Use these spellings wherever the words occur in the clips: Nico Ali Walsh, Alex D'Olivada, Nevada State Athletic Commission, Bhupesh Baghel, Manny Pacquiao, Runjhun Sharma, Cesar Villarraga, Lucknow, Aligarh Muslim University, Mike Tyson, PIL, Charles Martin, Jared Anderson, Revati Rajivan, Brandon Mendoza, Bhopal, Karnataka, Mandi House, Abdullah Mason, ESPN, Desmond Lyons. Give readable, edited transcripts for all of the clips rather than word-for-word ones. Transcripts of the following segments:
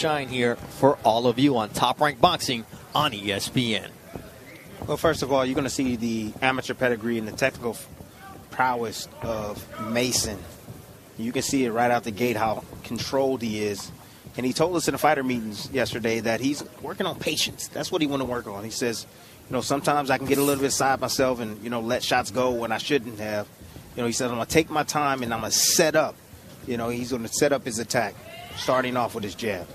shine here for all of you on Top Rank Boxing on ESPN. Well, first of all, you're going to see the amateur pedigree and the technical prowess of Mason. You can see it right out the gate how controlled he is. And he told us in the fighter meetings yesterday that he's working on patience. That's what he want to work on. He says, you know, sometimes I can get a little bit side myself and, you know, let shots go when I shouldn't have. You know, he said, I'm going to take my time and I'm going to set up. You know, he's going to set up his attack, starting off with his jab.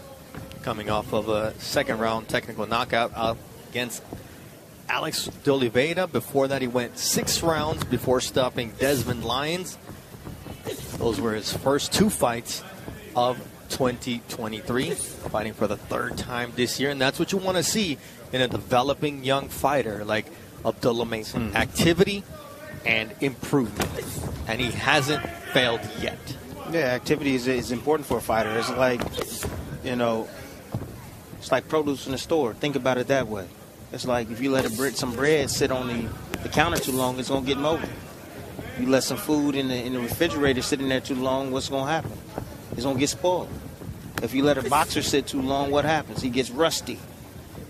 Coming off of a second-round technical knockout against Alex D'Olivada. Before that, he went 6 rounds before stopping Desmond Lyons. Those were his first 2 fights of 2023, fighting for the 3rd time this year. And that's what you want to see in a developing young fighter like Abdullah Mason. Activity and improvement. And he hasn't failed yet. Yeah, activity is important for a fighter. It's like, you know, it's like produce in the store. Think about it that way. It's like if you let some bread sit on the counter too long, it's going to get moldy. You let some food in the refrigerator sitting there too long, what's going to happen? It's going to get spoiled. If you let a boxer sit too long, what happens? He gets rusty.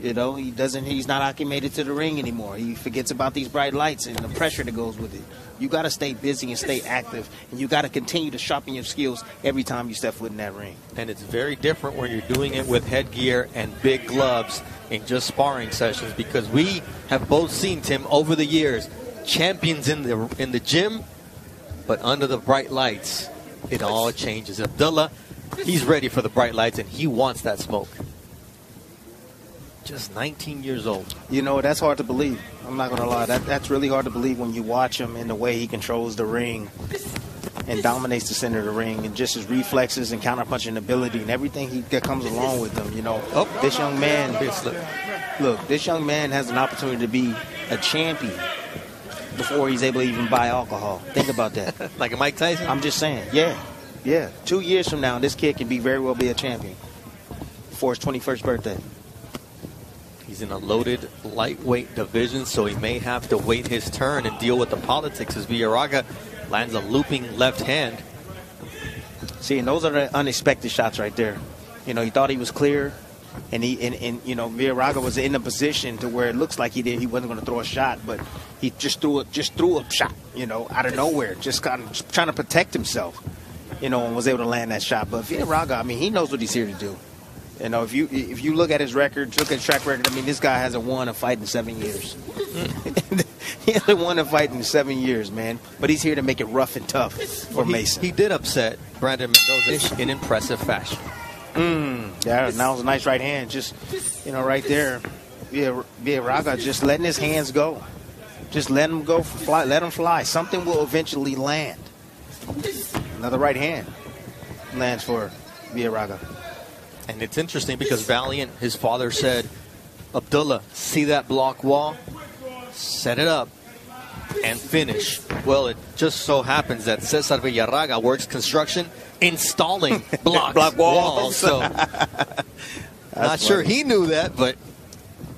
You know, he's not acclimated to the ring anymore. He forgets about these bright lights and the pressure that goes with it. You got to stay busy and stay active, and you got to continue to sharpen your skills every time you step foot in that ring. And it's very different when you're doing it with headgear and big gloves in just sparring sessions, because we have both seen, Tim, over the years, champions in the gym, but under the bright lights, it all changes. Abdullah, he's ready for the bright lights, and he wants that smoke. Just 19 years old. You know, that's hard to believe. I'm not going to lie. That's really hard to believe when you watch him and the way he controls the ring and dominates the center of the ring, and just his reflexes and counterpunching ability and everything that comes along with them. You know, this young man, this young man has an opportunity to be a champion before he's able to even buy alcohol. Think about that. Like a Mike Tyson? I'm just saying, yeah. 2 years from now, this kid can very well be a champion before his 21st birthday. He's in a loaded lightweight division, so he may have to wait his turn and deal with the politics as Villarraga lands a looping left hand. See, and those are the unexpected shots right there. You know, he thought he was clear, and you know, Villarraga was in a position to where it looks like he wasn't going to throw a shot, but he just threw a shot, you know, out of nowhere, just kind of trying to protect himself, you know, and was able to land that shot. But Villarraga, I mean, he knows what he's here to do. You know, if you look at his record, look at his track record, I mean, this guy hasn't won a fight in 7 years. He hasn't won a fight in 7 years, man. But he's here to make it rough and tough for Mason. He did upset Brandon Mendoza in impressive fashion. Yeah, that was a nice right hand. Just, you know, right there. Villarraga just letting his hands go. Just let him go, fly, let him fly. Something will eventually land. Another right hand lands for Villarraga. And it's interesting because Valiant, his father, said, Abdullah, see that block wall? Set it up and finish. Well, it just so happens that Cesar Villarraga works construction, installing block walls. So not sure he knew that, but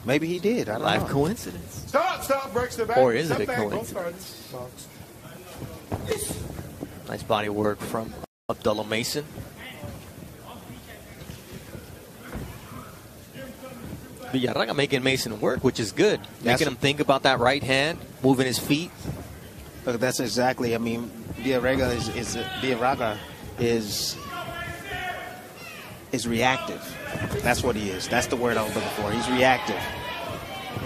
maybe he did. I don't know. Live coincidence. Stop, breaks the back. Or is it a coincidence? Nice body work from Abdullah Mason. Villarraga making Mason work, which is good. Making him think about that right hand, moving his feet. Look, that's exactly. I mean, Villarraga is reactive. That's what he is. That's the word I was looking for. He's reactive.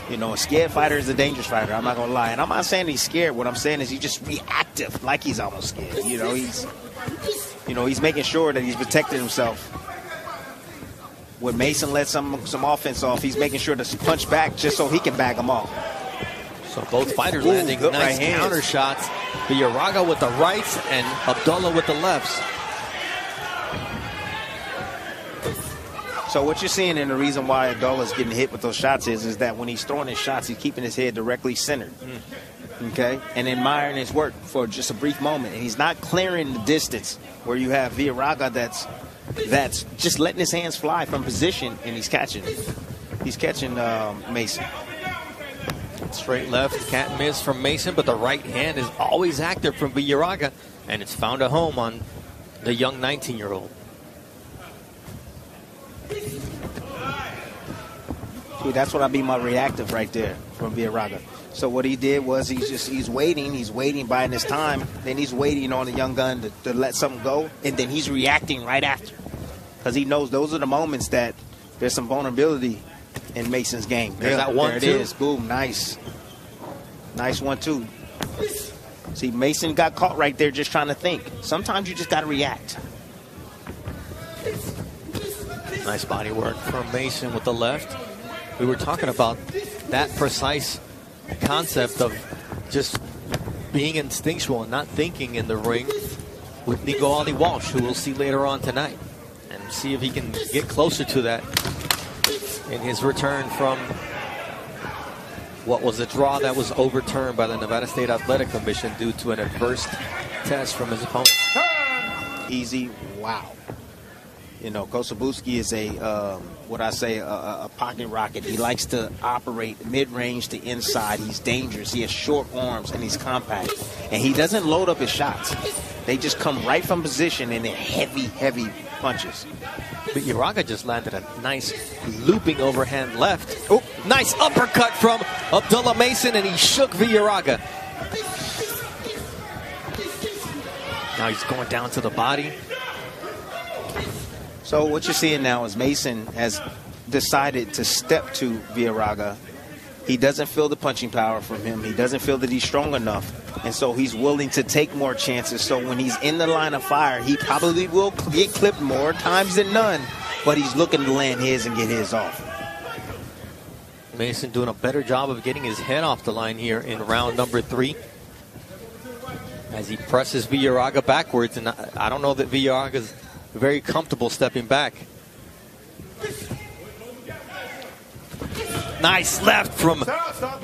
You know, a scared fighter is a dangerous fighter. I'm not gonna lie, and I'm not saying he's scared. What I'm saying is he's just reactive, like he's almost scared. You know, he's making sure that he's protecting himself. When Mason lets some offense off, he's making sure to punch back just so he can bag him off. So both fighters landing nice counter shots. Villarraga with the rights and Abdullah with the lefts. So what you're seeing, and the reason why Abdullah's getting hit with those shots is that when he's throwing his shots, he's keeping his head directly centered. Okay? And admiring his work for just a brief moment. And he's not clearing the distance where you have Villarraga that's just letting his hands fly from position, and he's catching Mason. Straight left, can't miss from Mason, but the right hand is always active from Villarraga, and it's found a home on the young 19-year-old. See, that's what I mean, my reactive right there from Villarraga. So what he did was he's waiting, buying his time. Then he's waiting on the young gun to let something go, and then he's reacting right after, because he knows those are the moments that there's some vulnerability in Mason's game. There's that one, there it is. Boom, nice. Nice 1-2. See, Mason got caught right there just trying to think. Sometimes you just got to react. Nice body work from Mason with the left. We were talking about that precise concept of just being instinctual and not thinking in the ring with Nico Ali Walsh, who we'll see later on tonight, and see if he can get closer to that in his return from what was a draw that was overturned by the Nevada State Athletic Commission due to an adverse test from his opponent. Easy, wow. You know, Kosobuski is a, a pocket rocket. He likes to operate mid-range to inside. He's dangerous. He has short arms, and he's compact. And he doesn't load up his shots. They just come right from position, and they're heavy, heavy punches. But Villarraga just landed a nice looping overhand left. Oh, nice uppercut from Abdullah Mason, and he shook Villarraga. Now he's going down to the body. So what you're seeing now is Mason has decided to step to Villarraga. He doesn't feel the punching power from him. He doesn't feel that he's strong enough. And so he's willing to take more chances. So when he's in the line of fire, he probably will get clipped more times than none. But he's looking to land his and get his off. Mason doing a better job of getting his head off the line here in round number 3. As he presses Villarraga backwards. And I don't know that Villarraga's very comfortable stepping back. Nice left from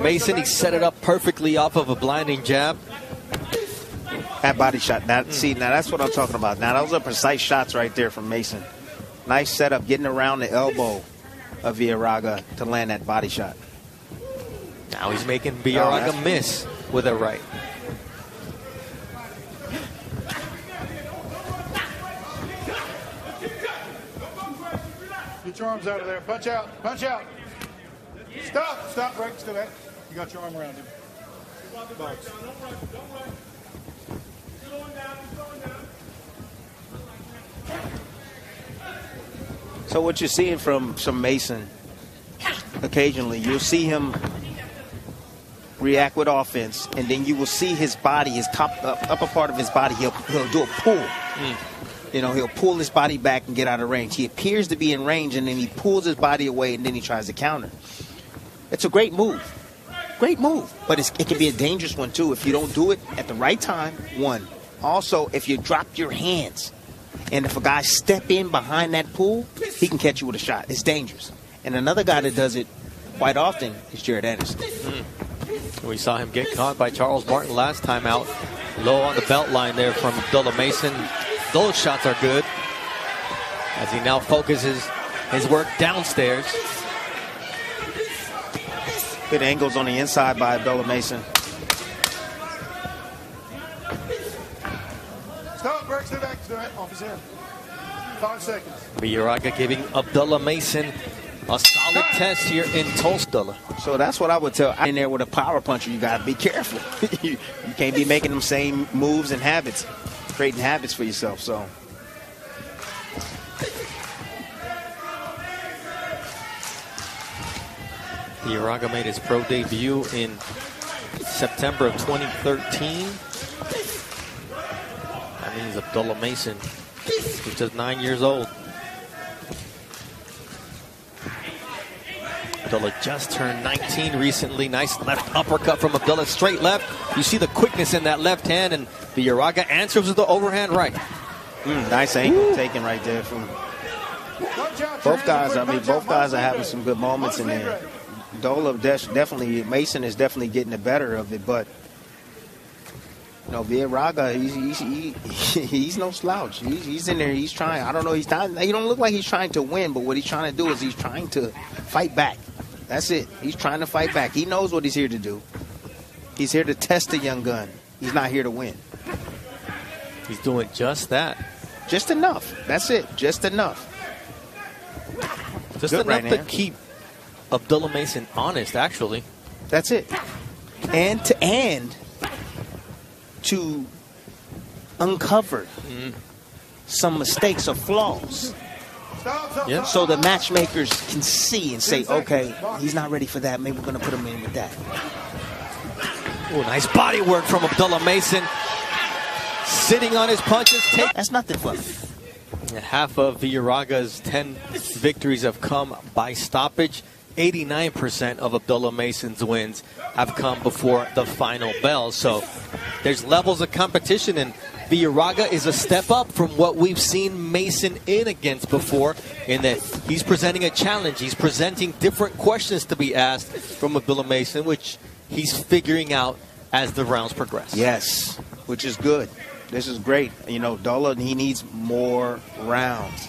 Mason. He set it up perfectly off of a blinding jab. That body shot. Now, see, now that's what I'm talking about. Now, those are precise shots right there from Mason. Nice setup, getting around the elbow of Villarraga to land that body shot. Now he's making Villarraga miss with a right. Get your arms out of there. Punch out. Punch out. Stop. Stop right to that. You got your arm around him. Box. So what you're seeing from Mason, occasionally you'll see him react with offense, and then you will see his body, his top upper part of his body, he'll do a pull. You know, he'll pull his body back and get out of range. He appears to be in range, and then he pulls his body away, and then he tries to counter. It's a great move. Great move. But it can be a dangerous one, too, if you don't do it at the right time, one. Also, if you drop your hands, and if a guy step in behind that pull, he can catch you with a shot. It's dangerous. And another guy that does it quite often is Jared Anderson. We saw him get caught by Charles Martin last time out. Low on the belt line there from Abdullah Mason. Those shots are good as he now focuses his work downstairs. Good angles on the inside by Abdullah Mason. Stop, breaks it back to the right, off his hand. 5 seconds. Villarraga giving Abdullah Mason a solid test here in Tulsa. So that's what I would tell. In there with a power puncher, you got to be careful. You can't be making them same moves and habits. Creating habits for yourself, so. Villarraga made his pro debut in September of 2013. That means Abdullah Mason, who's just 9 years old. Abdullah just turned 19 recently. Nice left uppercut from Abdullah. Straight left. You see the quickness in that left hand, and Villarraga answers with the overhand right. Nice angle taken right there from both guys. I mean, both guys are having some good moments in there. Mason is definitely getting the better of it, but you know, Villarraga, he's no slouch. He's in there. He's trying. I don't know. He don't look like he's trying to win, but what he's trying to do is he's trying to fight back. That's it. He's trying to fight back. He knows what he's here to do. He's here to test the young gun. He's not here to win. He's doing just that. Just enough. That's it. Just enough. Just enough to keep Abdullah Mason honest, actually. That's it. And to uncover some mistakes or flaws. Yep. So the matchmakers can see and say, okay, he's not ready for that. Maybe we're going to put him in with that. Oh, nice body work from Abdullah Mason. Sitting on his punches. That's nothing for him. Half of Villarraga's 10 victories have come by stoppage. 89% of Abdullah Mason's wins have come before the final bell. So there's levels of competition, and Villarraga is a step up from what we've seen Mason in against before, in that he's presenting a challenge. He's presenting different questions to be asked from Abdullah Mason, which he's figuring out as the rounds progress. Yes, which is good. This is great. You know, Abdullah, he needs more rounds.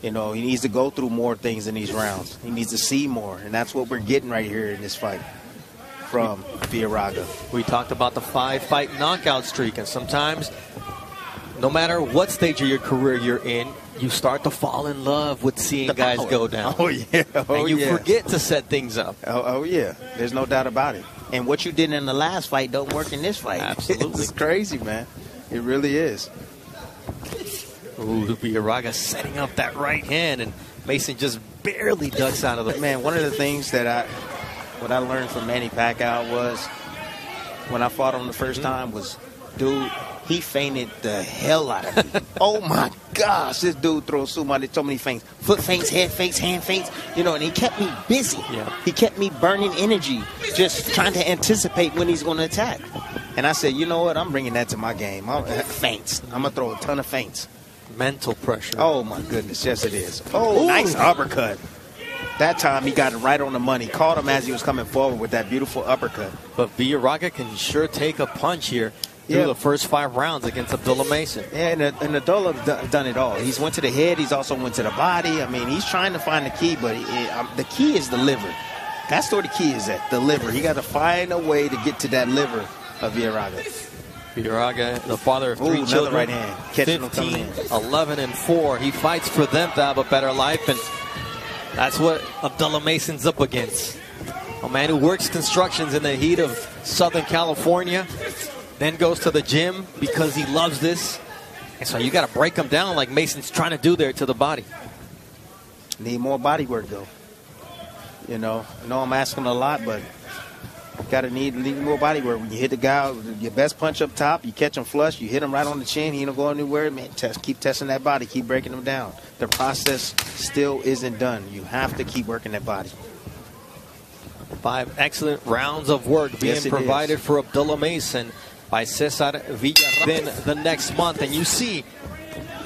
You know, he needs to go through more things in these rounds. He needs to see more, and that's what we're getting right here in this fight from Villarraga. We talked about the 5-fight knockout streak, and sometimes no matter what stage of your career you're in, you start to fall in love with seeing guys go down. Oh, yeah. And you forget to set things up. Oh, yeah. There's no doubt about it. And what you did in the last fight don't work in this fight. Absolutely. It's crazy, man. It really is. Ooh, Villarraga setting up that right hand, and Mason just barely ducks out of the... Man, one of the things that I learned from Manny Pacquiao was, when I fought him the first time, was, dude, he feinted the hell out of me. Oh, my gosh, this dude throws so many feints. Foot feints, head feints, hand feints, you know, and he kept me busy. Yeah. He kept me burning energy, just trying to anticipate when he's going to attack. And I said, you know what, I'm bringing that to my game. Feints. I'm going to throw a ton of feints. Mental pressure. Oh, my goodness. Yes, it is. Oh, ooh, nice uppercut. That time he got it right on the money. Caught him as he was coming forward with that beautiful uppercut. But Villarraga can sure take a punch here through the first 5 rounds against Abdullah Mason. And Abdullah done it all. He's went to the head. He's also went to the body. I mean, he's trying to find the key, but the key is the liver. That's where the key is at, the liver. He got to find a way to get to that liver of Villarraga. Villarraga, the father of 3 children, right hand. 15, 11, and 4. He fights for them to have a better life, and that's what Abdullah Mason's up against. A man who works constructions in the heat of Southern California, then goes to the gym because he loves this. And so you got to break him down like Mason's trying to do there to the body. Need more body work, though. You know, I know I'm asking a lot, but... Got to need more body work. When you hit the guy with your best punch up top, you catch him flush, you hit him right on the chin, he don't go anywhere. Man, keep testing that body, keep breaking him down. The process still isn't done. You have to keep working that body. 5 excellent rounds of work being provided for Abdullah Mason by Cesar Villarraga the next month. And you see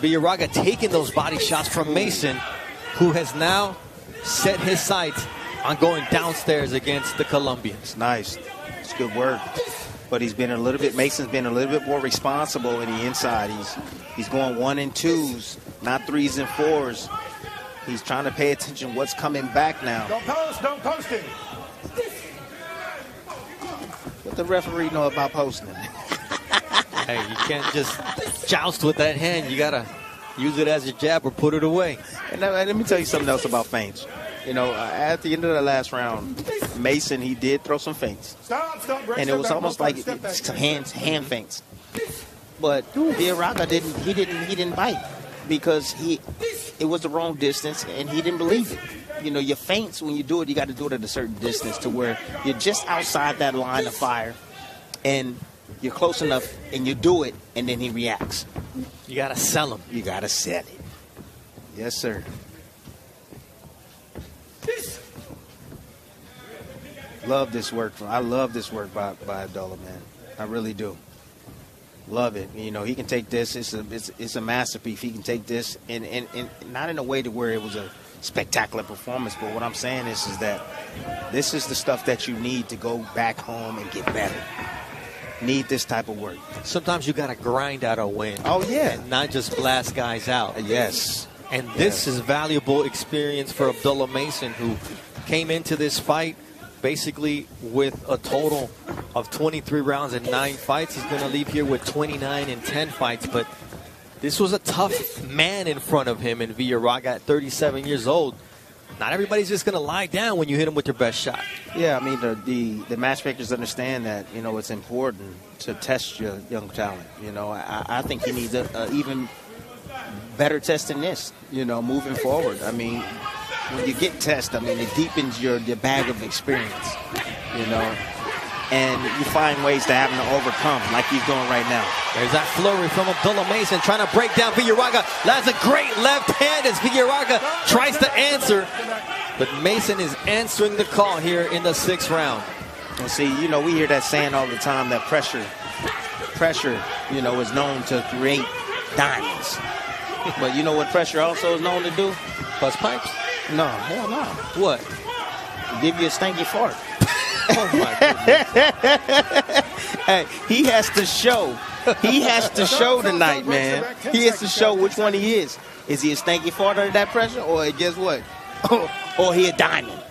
Villarraga taking those body shots from Mason, who has now set his sights on going downstairs against the Colombian. It's nice. It's good work. But he's been a little bit, Mason's been a little bit more responsible in the inside. He's going 1s and 2s, not 3s and 4s. He's trying to pay attention what's coming back now. Don't post it. What the referee know about posting? Hey, you can't just joust with that hand. You gotta use it as a jab or put it away. And now, let me tell you something else about feints. You know, at the end of the last round, Mason, he did throw some feints. And it was almost like some hand feints. But Villarraga didn't bite, because it was the wrong distance and he didn't believe it. You know, your feints, when you do it, you got to do it at a certain distance to where you're just outside that line of fire and you're close enough and you do it, and then he reacts. You got to sell him. You got to sell it. Yes, sir. Love this work. I love this work by Abdullah, man. I really do. Love it. You know, he can take this. It's a masterpiece. He can take this, and not in a way to where it was a spectacular performance, but what I'm saying is that this is the stuff that you need to go back home and get better. Need this type of work. Sometimes you got to grind out a win. Oh, yeah. And not just blast guys out. Yes. And this is valuable experience for Abdullah Mason, who came into this fight basically with a total of 23 rounds and 9 fights. He's going to leave here with 29 and 10 fights. But this was a tough man in front of him in Villarraga at 37 years old. Not everybody's just going to lie down when you hit them with your best shot. Yeah, I mean, the matchmakers understand that, you know, it's important to test your young talent. You know, I think he needs an even better test than this, you know, moving forward. I mean, when you get tests, I mean, it deepens your bag of experience, you know. And you find ways to have him to overcome, like he's doing right now. There's that flurry from Abdullah Mason trying to break down Villarraga. That's a great left hand as Villarraga tries to answer. But Mason is answering the call here in the sixth round. And see, you know, we hear that saying all the time that pressure, you know, is known to create diamonds. But you know what pressure also is known to do? Bust pipes? No, hell no. What? Give you a stinky fart. Oh my hey, he has to show tonight, man. He has to show which one he is. Is he a stanky fart under that pressure, or guess what? Or he a diamond?